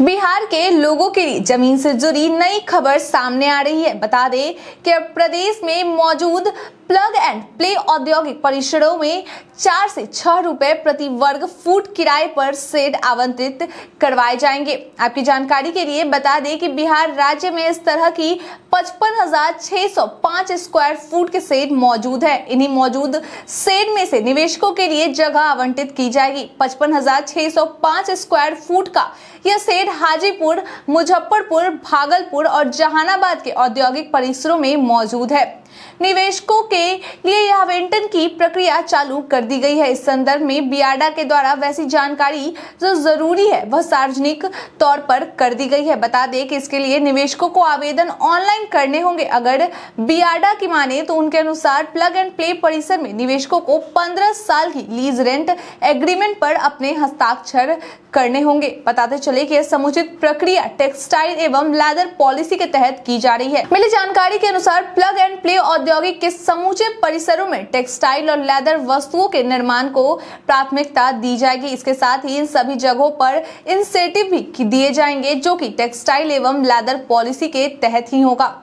बिहार के लोगों के लिए जमीन से जुड़ी नई खबर सामने आ रही है। बता दें कि प्रदेश में मौजूद प्लग एंड प्ले औद्योगिक परिसरों में 4 से 6 रुपए प्रति वर्ग फुट किराए पर शेड आवंटित करवाए जाएंगे। आपकी जानकारी के लिए बता दें कि बिहार राज्य में इस तरह की 55,605 स्क्वायर फुट के शेड मौजूद है। इन्हीं मौजूद शेड में से निवेशकों के लिए जगह आवंटित की जाएगी। 55,605 स्क्वायर फुट का यह शेड हाजीपुर, मुजफ्फरपुर, भागलपुर और जहानाबाद के औद्योगिक परिसरों में मौजूद है। निवेशकों के लिए यह आवंटन की प्रक्रिया चालू कर दी गई है। इस संदर्भ में बिआडा के द्वारा वैसी जानकारी जो जरूरी है वह सार्वजनिक तौर पर कर दी गई है। बता दें कि इसके लिए निवेशकों को आवेदन ऑनलाइन करने होंगे। अगर बिआडा की माने तो उनके अनुसार प्लग एंड प्ले परिसर में निवेशकों को 15 साल की लीज रेंट एग्रीमेंट पर अपने हस्ताक्षर करने होंगे। बताते चले कि यह समुचित प्रक्रिया टेक्सटाइल एवं लेदर पॉलिसी के तहत की जा रही है। मिली जानकारी के अनुसार प्लग एंड प्ले औद्योगिक के समूचे परिसरों में टेक्सटाइल और लेदर वस्तुओं के निर्माण को प्राथमिकता दी जाएगी। इसके साथ ही इन सभी जगहों पर इंसेंटिव भी दिए जाएंगे जो कि टेक्सटाइल एवं लेदर पॉलिसी के तहत ही होगा।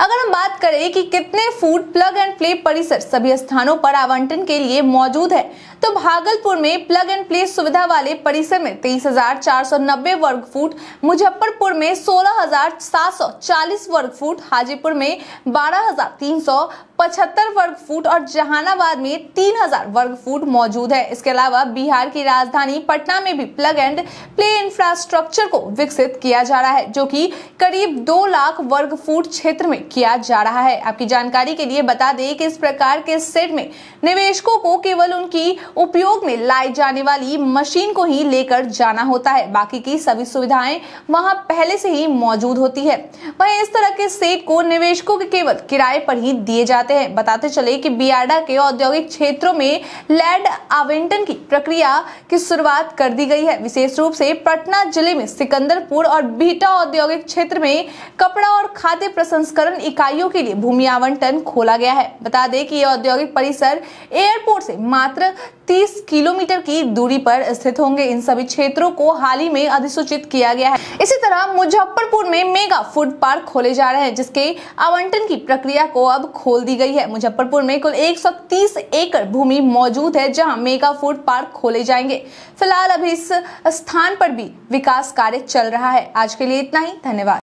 अगर हम बात करें कि कितने फुट प्लग एंड प्ले परिसर सभी स्थानों पर आवंटन के लिए मौजूद है, तो भागलपुर में प्लग एंड प्ले सुविधा वाले परिसर में 23,490 वर्ग फुट, मुजफ्फरपुर में 16,740 वर्ग फुट, हाजीपुर में 12,375 वर्ग फुट और जहानाबाद में 3,000 वर्ग फुट मौजूद है। इसके अलावा बिहार की राजधानी पटना में भी प्लग एंड प्ले इंफ्रास्ट्रक्चर को विकसित किया जा रहा है जो कि करीब 2 लाख वर्ग फुट क्षेत्र में किया जा रहा है। आपकी जानकारी के लिए बता दें कि इस प्रकार के सेट में निवेशकों को केवल उनकी उपयोग में लाई जाने वाली मशीन को ही लेकर जाना होता है। बाकी की सभी सुविधाएं वहां पहले से ही मौजूद होती है। वहीं इस तरह के सेट को निवेशकों के केवल किराए पर ही दिए जाते हैं। बताते चले कि बिआडा के औद्योगिक क्षेत्रों में लैंड आवंटन की प्रक्रिया की शुरुआत कर दी गई है। विशेष रूप से पटना जिले में सिकंदरपुर और बिहटा औद्योगिक क्षेत्र में कपड़ा और खाद्य प्रसंस्करण इकाइयों के लिए भूमि आवंटन खोला गया है। बता दें कि यह औद्योगिक परिसर एयरपोर्ट से मात्र 30 किलोमीटर की दूरी पर स्थित होंगे। इन सभी क्षेत्रों को हाल ही में अधिसूचित किया गया है। इसी तरह मुजफ्फरपुर में मेगा फूड पार्क खोले जा रहे हैं जिसके आवंटन की प्रक्रिया को अब खोल दी गई है। मुजफ्फरपुर में कुल 130 एकड़ भूमि मौजूद है जहां मेगा फूड पार्क खोले जाएंगे। फिलहाल अभी इस स्थान पर भी विकास कार्य चल रहा है। आज के लिए इतना ही, धन्यवाद।